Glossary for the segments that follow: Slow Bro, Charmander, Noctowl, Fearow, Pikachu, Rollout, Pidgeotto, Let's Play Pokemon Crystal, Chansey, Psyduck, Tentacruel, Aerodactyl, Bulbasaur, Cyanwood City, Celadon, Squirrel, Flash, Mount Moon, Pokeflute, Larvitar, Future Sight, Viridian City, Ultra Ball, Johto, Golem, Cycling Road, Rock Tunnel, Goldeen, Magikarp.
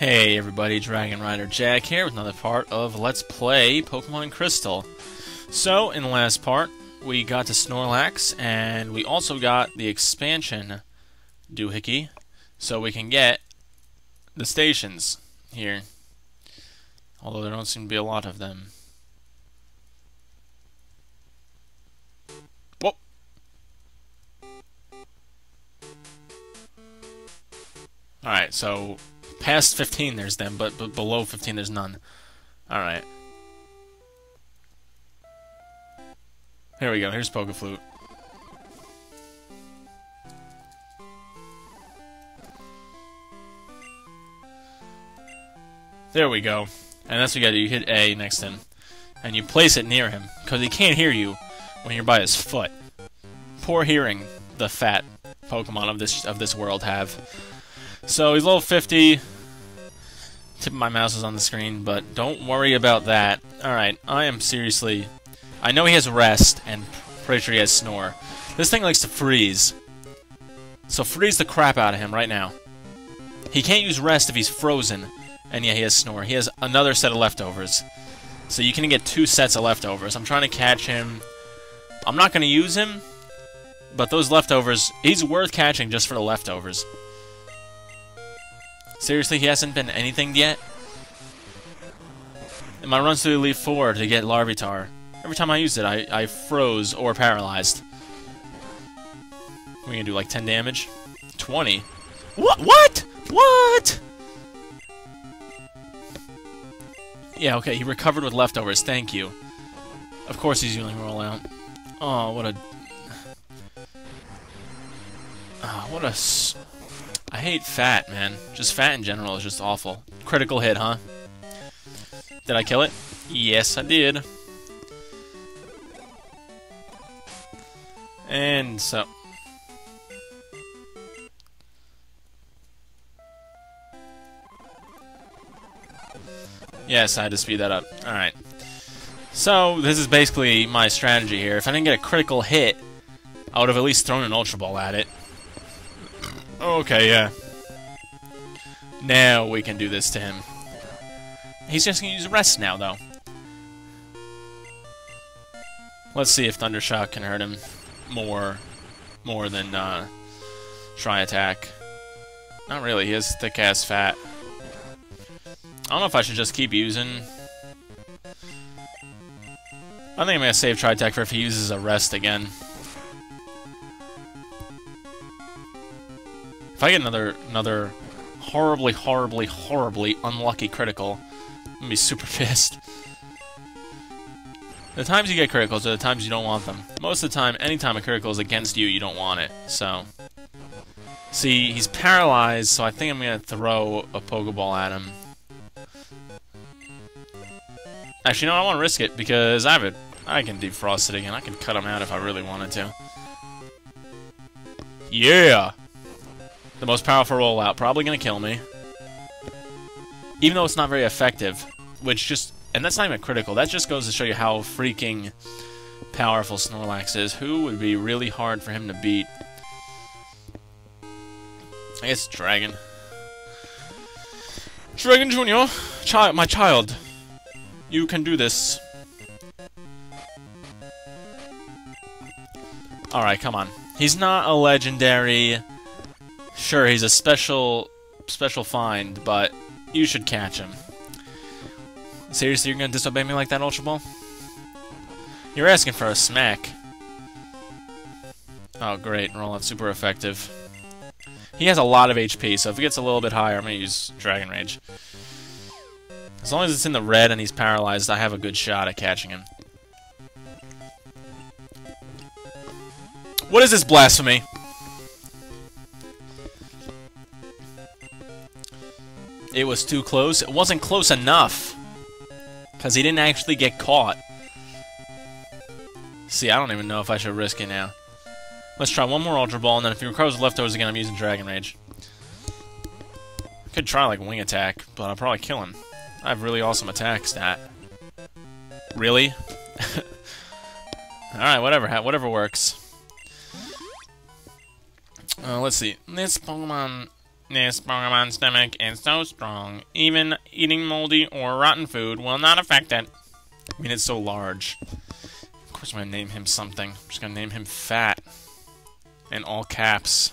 Hey everybody, Dragon Rider Jack here with another part of Let's Play Pokemon Crystal. So, in the last part, we got to Snorlax, and we also got the expansion doohickey, so we can get the stations here. Although there don't seem to be a lot of them. Whoa! Alright, so past 15 there's them, but below 15 there's none. Alright. Here we go, here's Pokeflute. There we go. And that's what you gotta do, you hit A next to him. And you place it near him, because he can't hear you when you're by his foot. Poor hearing the fat Pokemon of this world have. So he's level 50. Tip of my mouse is on the screen, but don't worry about that. Alright, I am seriously... I know he has Rest, and pretty sure he has Snore. This thing likes to freeze. So freeze the crap out of him right now. He can't use Rest if he's frozen. And yeah, he has Snore. He has another set of Leftovers. So you can get two sets of Leftovers. I'm trying to catch him. I'm not going to use him, but those Leftovers... He's worth catching just for the Leftovers. Seriously, he hasn't been anything yet? In my runs through Elite Four to get Larvitar, every time I used it, I froze or paralyzed. We're gonna do like 10 damage? 20? What? What? Yeah, okay, he recovered with Leftovers, thank you. Of course he's using Rollout. Oh, what a... Oh, what a... I hate fat, man. Just fat in general is just awful. Critical hit, huh? Did I kill it? Yes, I did. And so... Yes, I had to speed that up. Alright. So, this is basically my strategy here. If I didn't get a critical hit, I would have at least thrown an Ultra Ball at it. Okay, yeah. Now we can do this to him. He's just gonna use Rest now, though. Let's see if Thundershock can hurt him more than Try Attack. Not really, he is thick-ass fat. I don't know if I should just keep using... I think I'm gonna save Try Attack for if he uses a Rest again. If I get another horribly unlucky critical, I'm gonna be super pissed. The times you get criticals are the times you don't want them. Most of the time, any time a critical is against you, you don't want it, so... See, he's paralyzed, so I think I'm gonna throw a Pogo Ball at him. Actually, no, I want to risk it, because I can defrost it again. I can cut him out if I really wanted to. Yeah! The most powerful rollout, probably gonna kill me. Even though it's not very effective, which just... And that's not even critical, that just goes to show you how freaking powerful Snorlax is. Who would be really hard for him to beat? I guess Dragon. Dragon Jr., my child, you can do this. Alright, come on. He's not a legendary... Sure, he's a special find, but you should catch him. Seriously, you're gonna disobey me like that, Ultra Ball? You're asking for a smack. Oh, great. Rollout super effective. He has a lot of HP, so if it gets a little bit higher, I'm gonna use Dragon Rage. As long as it's in the red and he's paralyzed, I have a good shot at catching him. What is this blasphemy? It was too close. It wasn't close enough. Because he didn't actually get caught. See, I don't even know if I should risk it now. Let's try one more Ultra Ball, and then if he recovers the Leftovers again, I'm using Dragon Rage. I could try, like, Wing Attack, but I'll probably kill him. I have really awesome attack stat. Really? Alright, whatever works. Let's see. This Pokemon... This Pokemon's stomach is so strong, even eating moldy or rotten food will not affect it. I mean, it's so large. Of course I'm gonna name him something. I'm just gonna name him Fat. In all caps.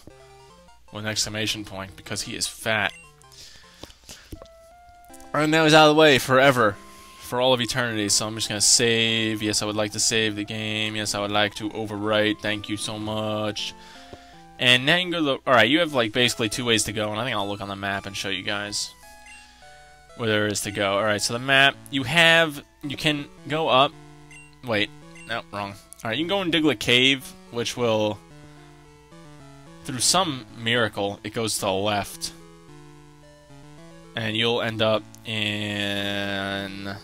With an exclamation point, because he is fat. Alright, now he's out of the way forever. For all of eternity, so I'm just gonna save. Yes, I would like to save the game. Yes, I would like to overwrite. Thank you so much. And now you can go to the... Alright, you have, like, basically two ways to go, and I think I'll look on the map and show you guys where there is to go. Alright, so the map, you have... You can go up... Wait. No, wrong. Alright, you can go in Diglett Cave, which will... Through some miracle, it goes to the left. And you'll end up in...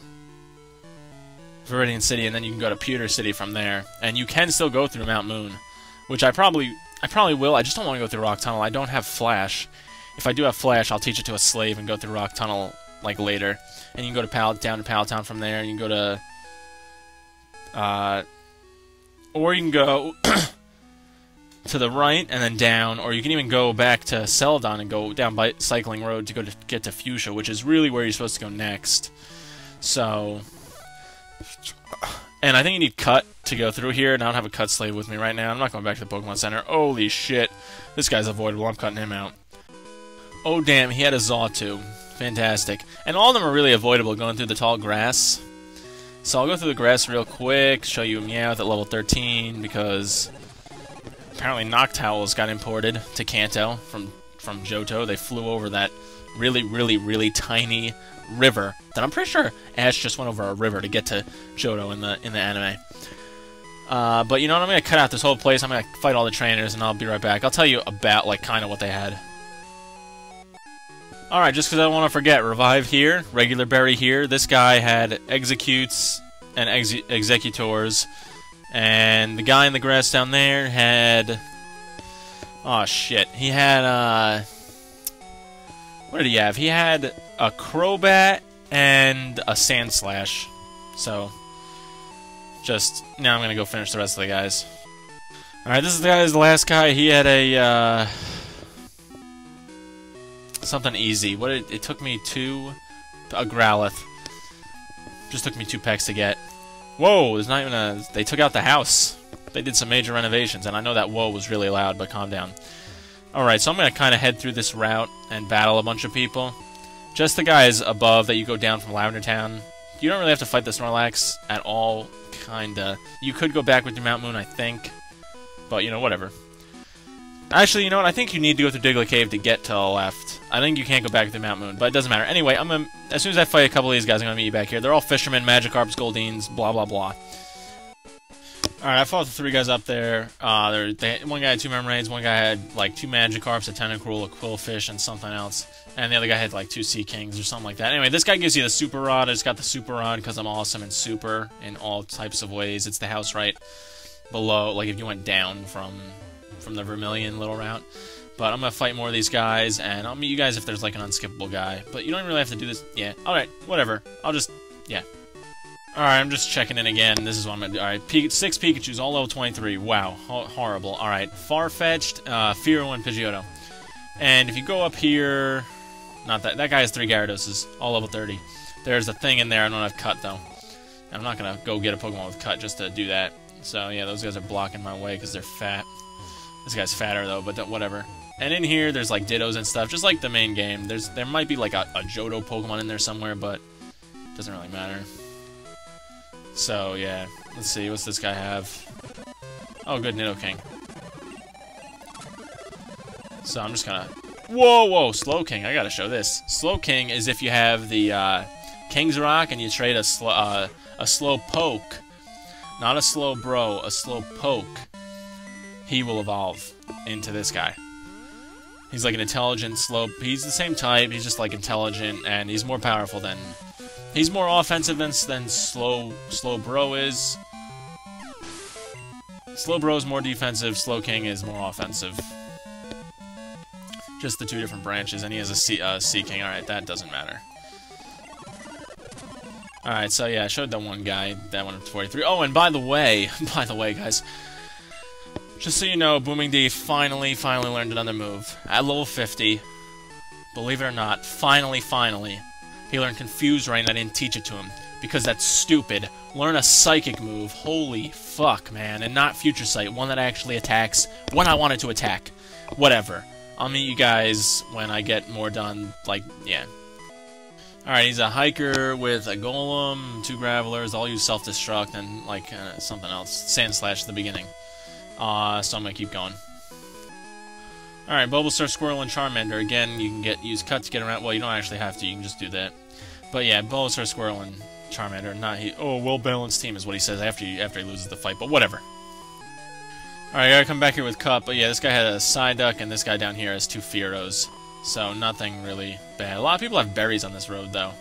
Viridian City, and then you can go to Pewter City from there. And you can still go through Mount Moon, which I probably will. I just don't want to go through Rock Tunnel. I don't have Flash. If I do have Flash, I'll teach it to a slave and go through Rock Tunnel, like, later. And you can go to Pallet Town from there, and you can go to... or you can go to the right and then down, or you can even go back to Celadon and go down by Cycling Road to go to get to Fuchsia, which is really where you're supposed to go next. So... And I think you need Cut to go through here, and I don't have a Cut slave with me right now. I'm not going back to the Pokemon Center. Holy shit. This guy's avoidable. I'm cutting him out. Oh, damn. He had a Zawtoo. Fantastic. And all of them are really avoidable going through the tall grass. So I'll go through the grass real quick, show you Meowth at level 13, because apparently Noctowls got imported to Kanto from Johto. They flew over that really, really, really tiny river that I'm pretty sure Ash just went over a river to get to Johto in the anime. But you know what? I'm going to cut out this whole place. I'm going to fight all the trainers, and I'll be right back. I'll tell you about, like, kind of what they had. Alright, just because I don't want to forget, Revive here, Regular Berry here. This guy had Executes and Executors. And the guy in the grass down there had... Oh, shit. He had, What did he have? He had a Crobat and a Sand Slash. So, just... Now I'm gonna go finish the rest of the guys. Alright, this is the guy, the last guy. He had a, something easy. What did... It took me two... A Growlithe. Just took me 2 pecks to get. Whoa, there's not even a... They took out the house. They did some major renovations, and I know that whoa was really loud, but calm down. Alright, so I'm going to kind of head through this route and battle a bunch of people. Just the guys above that you go down from Lavender Town. You don't really have to fight the Snorlax at all, kinda. You could go back with your Mount Moon, I think. But, you know, whatever. Actually, you know what? I think you need to go through Diglett Cave to get to the left. I think you can't go back with the Mount Moon, but it doesn't matter. Anyway, I'm gonna, as soon as I fight a couple of these guys, I'm going to meet you back here. They're all fishermen, Magikarps, Goldeens, blah, blah, blah. Alright, I fought the 3 guys up there. One guy had 2 Memoraids, one guy had, like, 2 Magikarps, a Tentacruel, a Quillfish, and something else. And the other guy had, like, 2 Sea Kings or something like that. Anyway, this guy gives you the Super Rod. I just got the Super Rod because I'm awesome and super in all types of ways. It's the house right below, like, if you went down from the Vermilion little route. But I'm going to fight more of these guys, and I'll meet you guys if there's, like, an unskippable guy. But you don't really have to do this. Yeah. Alright, whatever. I'll just... Yeah. Alright, I'm just checking in again. This is what I'm gonna do. Alright, 6 Pikachus, all level 23. Wow, horrible. Alright, Farfetch'd, Fearow, and Pidgeotto. And if you go up here... Not that. That guy has 3 Gyarados, all level 30. There's a thing in there. I don't have Cut, though. I'm not gonna go get a Pokemon with Cut just to do that. So, yeah, those guys are blocking my way because they're fat. This guy's fatter, though, but whatever. And in here, there's, like, Dittos and stuff, just like the main game. There might be, like, a Johto Pokemon in there somewhere, but it doesn't really matter. So, yeah. Let's see. What's this guy have? Oh, good. Nidoking. So, I'm just gonna... Whoa, whoa! Slowking. I gotta show this. Slowking is if you have the, King's Rock and you trade a Slow Poke. Not a Slow Bro. A Slow Poke. He will evolve into this guy. He's, like, an intelligent Slow... He's the same type. He's just, like, intelligent, and he's more powerful than... He's more offensive than Slow Bro is. Slow Bro is more defensive. Slowking is more offensive. Just the 2 different branches, and he has a Sea King. All right, that doesn't matter. All right, so yeah, I showed that one guy. That one up to 43. Oh, and by the way, guys, just so you know, Booming D finally learned another move at level 50. Believe it or not, finally, he learned Confuse Rain. I didn't teach it to him, because that's stupid. Learn a Psychic move. Holy fuck, man. And not Future Sight, one that actually attacks when I want it to attack. Whatever. I'll meet you guys when I get more done, like, yeah. Alright, he's a hiker with a golem, 2 gravelers, I'll use self-destruct, and, like, something else. Sand Slash at the beginning. So I'm gonna keep going. Alright, Bulbasaur, Squirrel, and Charmander. Again, you can use Cut to get around. Well, you don't actually have to, you can just do that. But yeah, Bulbasaur, Squirrel, and Charmander. Oh, well-balanced team is what he says after he loses the fight, but whatever. Alright, I gotta come back here with Cup, but yeah, this guy had a Psyduck, and this guy down here has 2 Fieros. So, nothing really bad. A lot of people have berries on this road, though.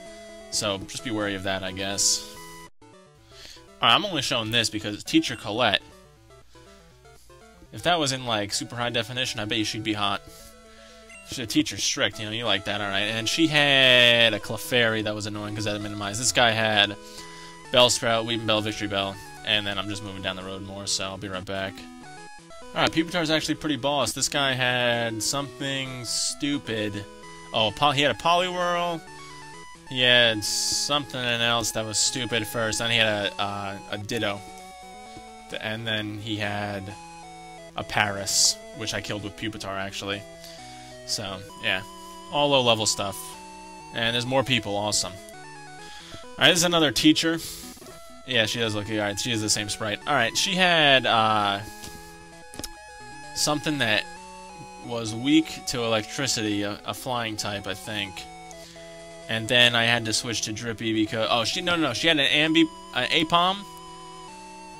So, just be wary of that, I guess. Alright, I'm only showing this because Teacher Colette. If that was in, like, super high definition, I bet you she'd be hot. She's a teacher, strict, you know, you like that, alright. And she had a Clefairy that was annoying because that had minimized. This guy had Bellsprout, Weeping Bell, Victory Bell. And then I'm just moving down the road more, so I'll be right back. Alright, Pupitar's actually pretty boss. This guy had something stupid. Oh, he had a Poliwhirl. He had something else that was stupid first. Then he had a Ditto. And then he had a Paris, which I killed with Pupitar, actually. So, yeah. All low-level stuff. And there's more people. Awesome. Alright, this is another teacher. Yeah, she does look... Alright, she is the same sprite. Alright, she had... something that was weak to electricity, a flying type, I think. And then I had to switch to Drippy because... Oh, she... No, she had an Apom.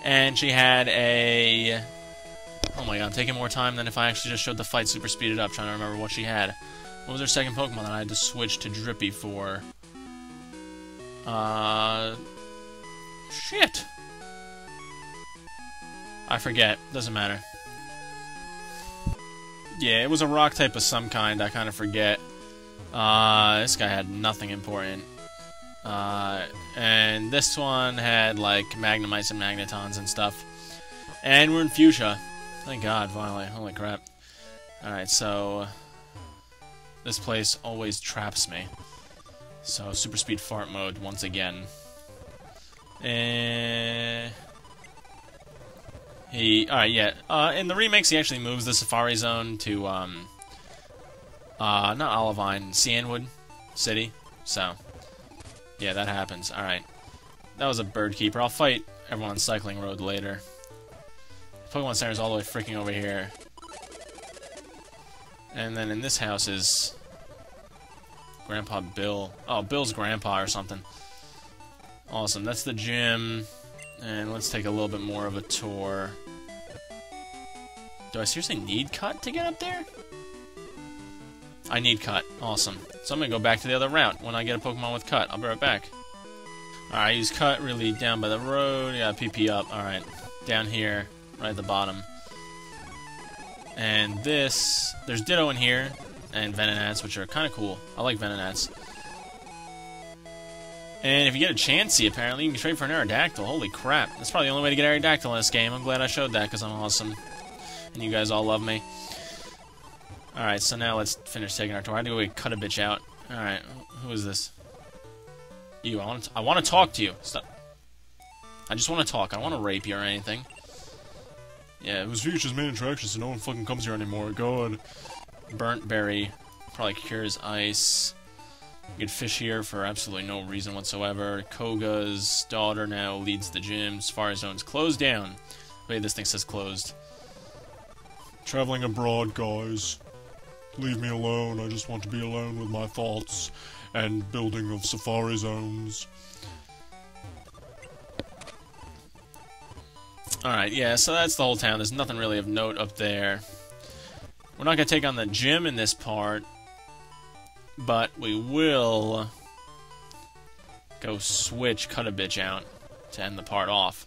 And she had a... Oh my god, I'm taking more time than if I actually just showed the fight super speeded up, trying to remember what she had. What was her second Pokemon that I had to switch to Drippy for? Shit! I forget. Doesn't matter. Yeah, it was a rock type of some kind, I kind of forget. This guy had nothing important. And this one had, like, Magnemites and Magnetons and stuff. And we're in Fuchsia. Thank god, finally. Holy crap. Alright, so... This place always traps me. So, super speed fart mode once again. And... in the remakes he actually moves the Safari Zone to, not Olivine, Cyanwood City, so, yeah, that happens. Alright, that was a Bird Keeper. I'll fight everyone on Cycling Road later. Pokemon Center's all the way freaking over here. And then in this house is Grandpa Bill. Oh, Bill's grandpa or something. Awesome, that's the gym. And let's take a little bit more of a tour. Do I seriously need Cut to get up there? I need Cut. Awesome. So I'm gonna go back to the other route when I get a Pokemon with Cut. I'll be right back. Alright, I use Cut really down by the road. Yeah, PP up. Alright. Down here, right at the bottom. And this... There's Ditto in here, and Venonats, which are kind of cool. I like Venonats. And if you get a Chansey, apparently, you can trade for an Aerodactyl. Holy crap. That's probably the only way to get Aerodactyl in this game. I'm glad I showed that, because I'm awesome. And you guys all love me. Alright, so now let's finish taking our tour. I had to go cut a bitch out. Alright, who is this? You, I want to talk to you. Stop. I just want to talk. I don't want to rape you or anything. Yeah, it was Future's main attraction, so no one fucking comes here anymore. God. Burnt Berry. Probably cures ice. You can fish here for absolutely no reason whatsoever. Koga's daughter now leads the gym. Safari Zone's closed down. Wait, this thing says closed. Traveling abroad, guys. Leave me alone. I just want to be alone with my thoughts and building of Safari Zones. Alright, yeah, so that's the whole town. There's nothing really of note up there. We're not going to take on the gym in this part. But we will go switch Cut a Bitch out to end the part off.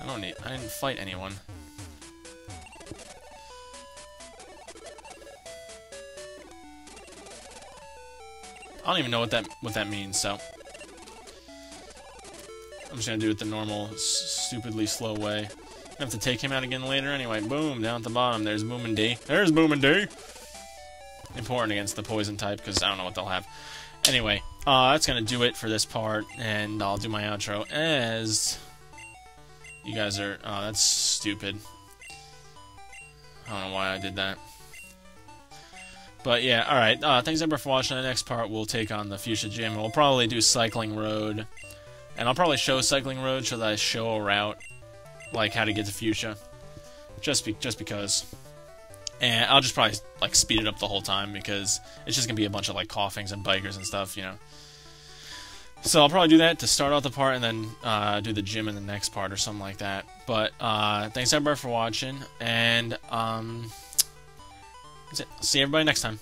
I didn't fight anyone. I don't even know what that means, so I'm just gonna do it the normal, stupidly slow way. I have to take him out again later anyway. Boom, down at the bottom. There's Booming D. important against the poison type, because I don't know what they'll have. Anyway, that's going to do it for this part, and I'll do my outro as... You guys are... Oh, that's stupid. I don't know why I did that. But yeah, alright. Thanks everyone for watching. The next part we'll take on the Fuchsia Gym. We'll probably do Cycling Road. And I'll probably show Cycling Road so that I show a route. Like, how to get to Fuchsia. Just because. And I'll just probably, like, speed it up the whole time because it's just gonna be a bunch of, like, coughings and bikers and stuff, you know. So I'll probably do that to start off the part and then do the gym in the next part or something like that. But thanks everybody for watching, and that's it. I'll see everybody next time.